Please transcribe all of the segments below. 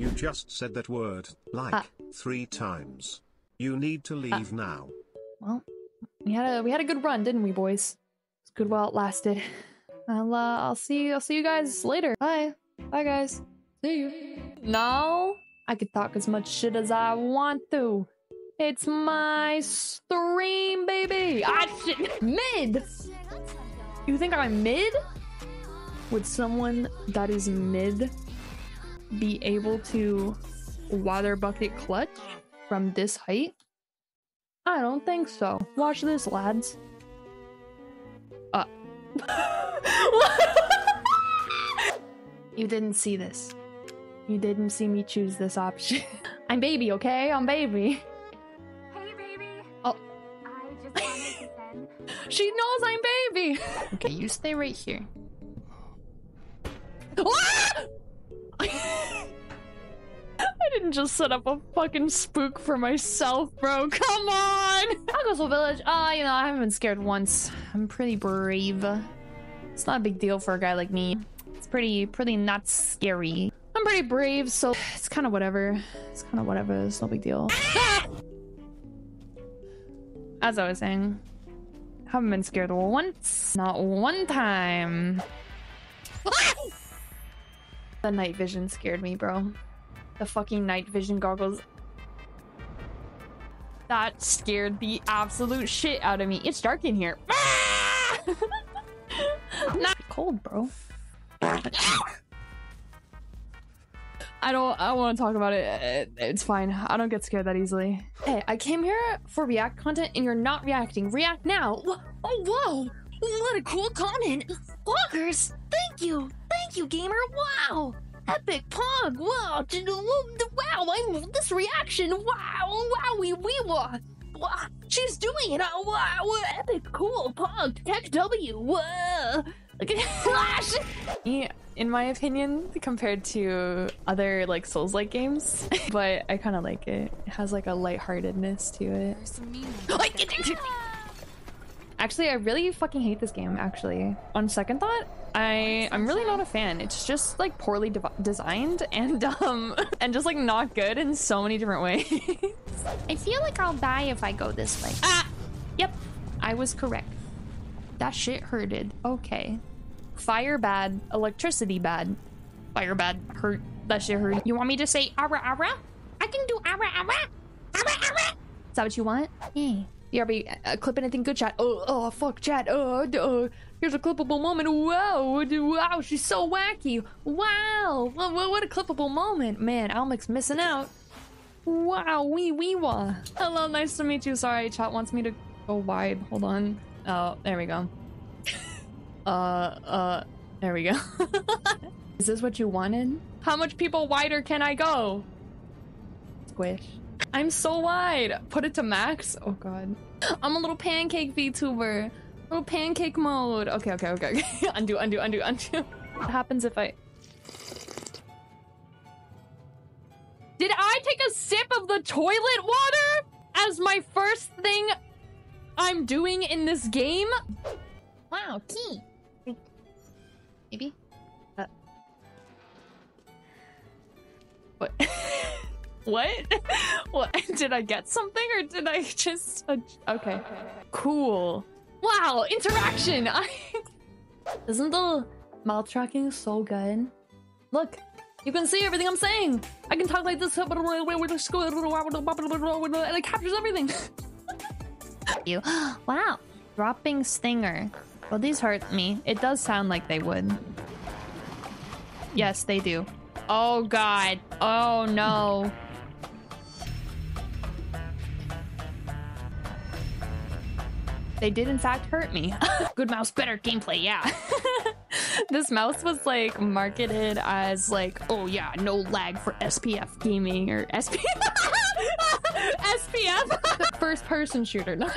You just said that word, like, 3 times. You need to leave now. Well, we had a good run, didn't we, boys? It's good while it lasted. I'll see you guys later. Bye. Bye, guys. See you. No, I could talk as much shit as I want to. It's my stream, baby. Ah, shit. Mid. You think I'm mid? Would someone that is mid be able to water bucket clutch from this height? I don't think so. Watch this, lads. You didn't see this. You didn't see me choose this option. I'm baby, okay? I'm baby. Hey, baby. Oh. I just wanted to send. She knows I'm baby. Okay, you stay right here. I didn't just set up a fucking spook for myself, bro. Come on! Algosville Village. You know, I haven't been scared once. I'm pretty brave. It's not a big deal for a guy like me. It's pretty not scary. I'm pretty brave, so it's kind of whatever. It's kind of whatever. It's no big deal. As I was saying, haven't been scared once. Not one time. The night vision scared me, bro. The fucking night vision goggles. That scared the absolute shit out of me. It's dark in here. Not cold, bro. I don't want to talk about it. It's fine. I don't get scared that easily. Hey, I came here for React content and you're not reacting. React now. Oh, whoa. What a cool comment. Walkers, thank you. Thank you, gamer. Wow. Epic pog. Wow. Wow. This reaction. Wow. Wowie wee wah. Wow. She's doing it. Oh, wow. Epic cool pog. Tech W. Whoa. Flash. Yeah, in my opinion, compared to other like Souls-like games, but I kind of like it. It has like a lightheartedness to it. Actually, I really fucking hate this game. Actually, on second thought, I'm really not a fan. It's just like poorly designed and just like not good in so many different ways. I feel like I'll die if I go this way. Ah, yep, I was correct. That shit hurted. Okay. Fire bad. Electricity bad. Fire bad. Hurt. That shit hurt. You want me to say ara ara? I can do ara ara. Ara ara. Is that what you want? Yeah. You ever clip anything good, chat? Oh, fuck, chat. Here's a clippable moment. Whoa. Wow, she's so wacky. Wow. What a clippable moment. Man, Almic's missing out. Wow, wee wah. Hello, nice to meet you. Sorry, chat wants me to go wide. Hold on. Oh, there we go. There we go. Is this what you wanted? How much people wider can I go? Squish. I'm so wide. Put it to max. Oh god. I'm a little pancake VTuber. Little pancake mode. Okay. Undo. What happens if I... Did I take a sip of the toilet water as my first thing I'm doing in this game? Wow, key. Maybe? What? What? What? Did I get something or did I just... Okay. Cool. Wow, interaction! Isn't the mouth tracking so good? Look, you can see everything I'm saying! I can talk like this, and it captures everything! You. Wow, dropping stinger. Well, these hurt me. It does sound like they would. Yes, they do. Oh god. Oh no. They did in fact hurt me. Good mouse, better gameplay. Yeah. This mouse was like marketed as like, oh yeah, no lag for SPF gaming or SPF. SPF. First person shooter, not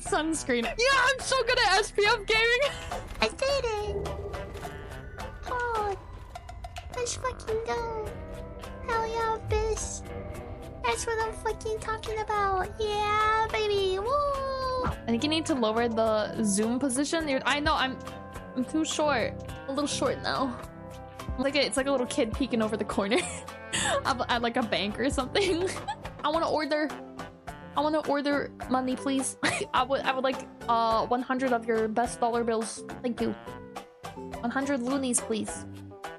sunscreen. Yeah, I'm so good at SPF gaming. I did it. Oh, let's fucking go. Hell yeah, bitch. That's what I'm fucking talking about. Yeah, baby. Woo. I think you need to lower the zoom position. I know I'm too short. A little short now. It's like a little kid peeking over the corner at like a bank or something. I want to order money, please. I would like 100 of your best dollar bills. Thank you. 100 loonies, please.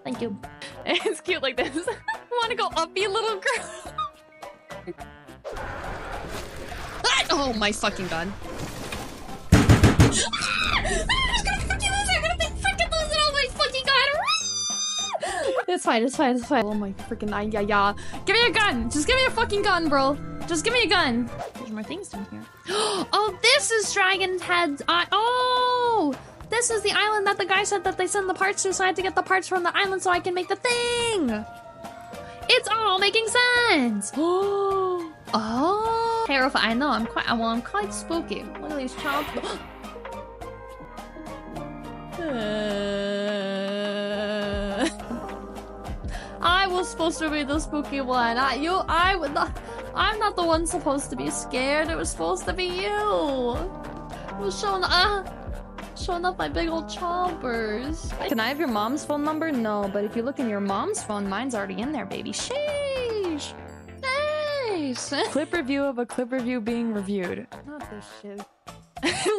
Thank you. It's cute like this. I want to go uppy, little girl. Ah! Oh my fucking god. It's fine. Oh my freaking eye, yeah. Give me a gun! Just give me a fucking gun, bro. Just give me a gun. There's more things down here. Oh, this is Dragon's Head's eye. Oh! This is the island that the guy said that they send the parts to, so I had to get the parts from the island so I can make the thing! It's all making sense! Oh! Terrifying. I know, I'm quite spooky. Look at these child... I was supposed to be the spooky one. I'm not the one supposed to be scared. It was supposed to be you. I was showing up my big old chompers. Can I have your mom's phone number? No, but if you look in your mom's phone, mine's already in there, baby. Sheesh. Nice. Clip review of a clip review being reviewed. Not this shit.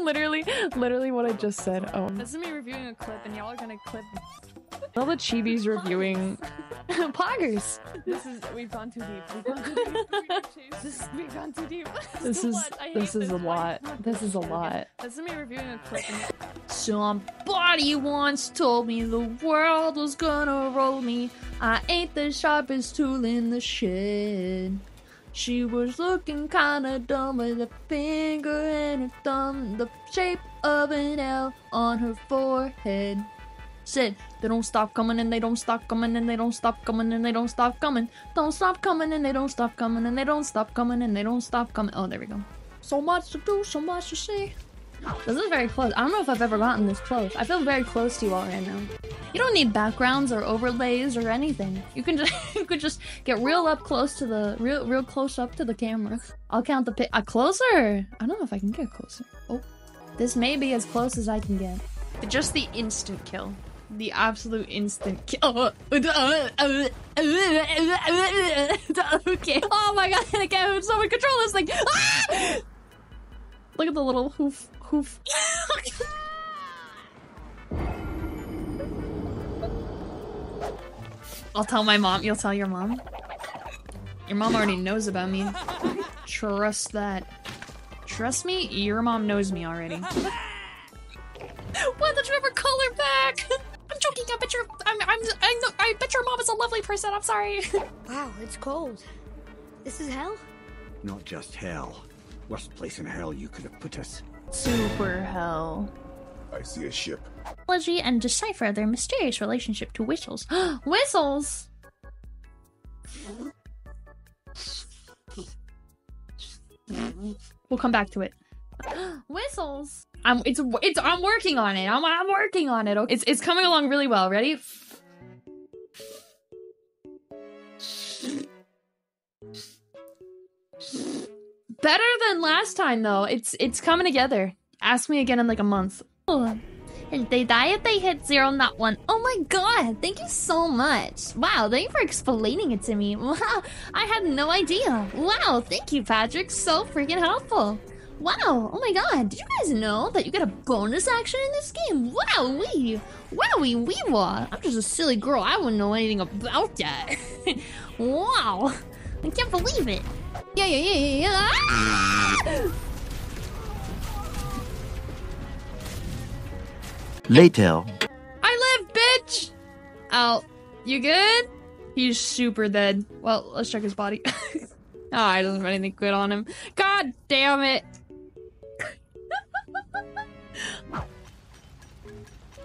literally what I just said. Oh. This is me reviewing a clip, and y'all are gonna clip. All the chibis reviewing. Poggers! We've gone too deep. We've gone too deep. This is a lot. This is me reviewing a clip. Somebody once told me the world was gonna roll me. I ain't the sharpest tool in the shed. She was looking kinda dumb with a finger and a thumb, the shape of an L on her forehead. Said, they don't stop coming and they don't stop coming and they don't stop coming and they don't stop coming. Don't stop coming and they don't stop coming and they don't stop coming and they don't stop coming. Oh, there we go. So much to do, so much to see. This is very close. I don't know if I've ever gotten this close. I feel very close to you all right now. You don't need backgrounds or overlays or anything. You can just get real close up to the camera. I'll count the closer. I don't know if I can get closer. Oh, this may be as close as I can get. Just the instant kill. The absolute instant kill. Okay. Oh my god, I can't someone control this thing. Ah! Look at the little hoof. I'll tell my mom. You'll tell your mom? Your mom already knows about me. Trust that. Trust me, your mom knows me already. Why don't you ever call her back? I'm joking. I bet your mom is a lovely person. I'm sorry. Wow, it's cold. This is hell? Not just hell. Worst place in hell you could have put us. Super hell. I see a ship. And decipher their mysterious relationship to whistles. Whistles. We'll come back to it. Whistles. I'm working on it. I'm working on it. Okay. It's coming along really well. Ready? Better than last time though. It's coming together. Ask me again in like a month. Oh. And they die if they hit zero, not one. Oh my god! Thank you so much. Wow, thank you for explaining it to me. Wow, I had no idea. Wow, thank you, Patrick. So freaking helpful. Wow, oh my god, did you guys know that you get a bonus action in this game? Wow, I'm just a silly girl, I wouldn't know anything about that. Wow, I can't believe it. Yeah. Ah! Later. I live, bitch! Ow, you good? He's super dead. Well, let's check his body. Ah, oh, I don't have anything good on him. God damn it!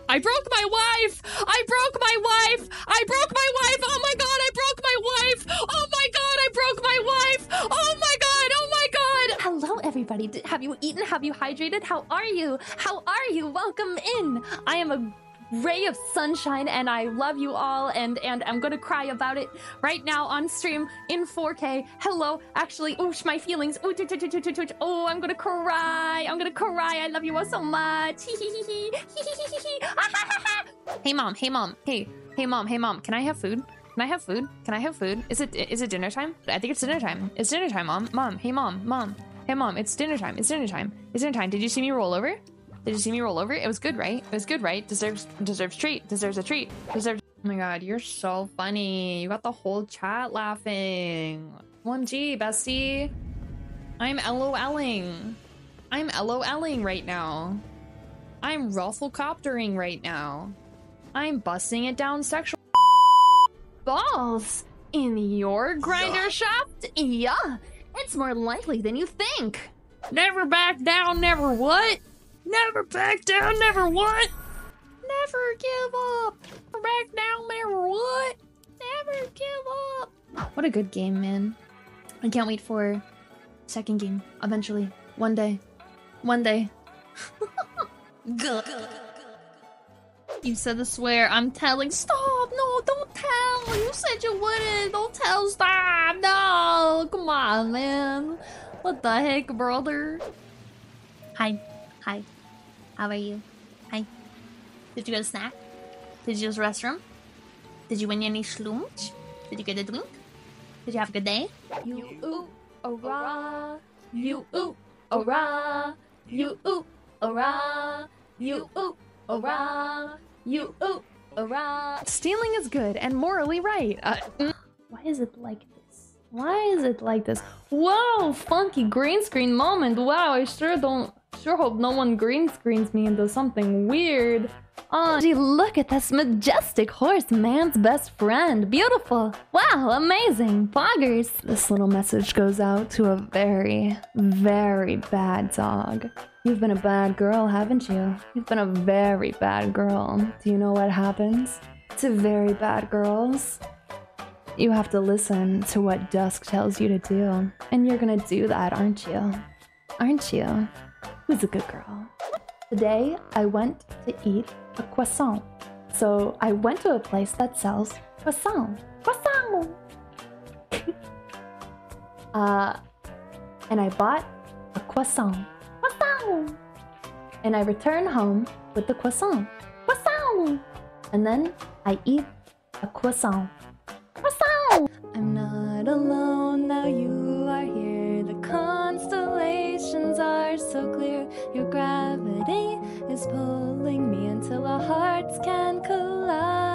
I broke my wife! I broke my wife! I broke my wife! Oh my god, I broke my wife! Oh my god, I broke my wife! Oh my god, oh my god! Hello everybody, have you eaten? Have you hydrated? How are you? How are you? Welcome in! I am a ray of sunshine and I love you all and I'm gonna cry about it right now on stream in 4K. Hello, actually, oosh, my feelings. Ooh, oh, I'm gonna cry. I'm gonna cry. I love you all so much. Hey mom, hey mom, hey. Hey mom, can I have food? Is it dinner time? I think it's dinner time. It's dinner time, mom. Hey mom, it's dinner time. Did you see me roll over? It was good, right? Deserves a treat. Oh my god, you're so funny. You got the whole chat laughing. OMG, bestie. I'm LOLing right now. I'm rufflecoptering right now. I'm busting it down sexual balls in your grinder shaft? Yeah, it's more likely than you think. Never back down, never what? Never give up. Back down, never what? Never give up. What a good game, man. I can't wait for second game eventually. One day. You said the swear. I'm telling. Stop. No, don't tell. You said you wouldn't. Don't tell. Stop. No. Come on, man. What the heck, brother? Hi. How are you? Hi. Did you get a snack? Did you use the restroom? Did you win any schlunch? Did you get a drink? Did you have a good day? Stealing is good and morally right. Why is it like this? Whoa, funky green screen moment. Wow, I sure hope no one green screens me into something weird. Oh, gee, look at this majestic horse, man's best friend. Beautiful. Wow, amazing. Poggers. This little message goes out to a very, very bad dog. You've been a bad girl, haven't you? You've been a very bad girl. Do you know what happens to very bad girls? You have to listen to what Dusk tells you to do. And you're gonna do that, aren't you? Who's a good girl? Today, I went to eat a croissant. So I went to a place that sells croissant. And I bought a croissant. And I return home with the croissant. And then I eat a croissant. I'm not alone now, you are here. The constellations are so clear. Your gravity is pulling me until our hearts can collide.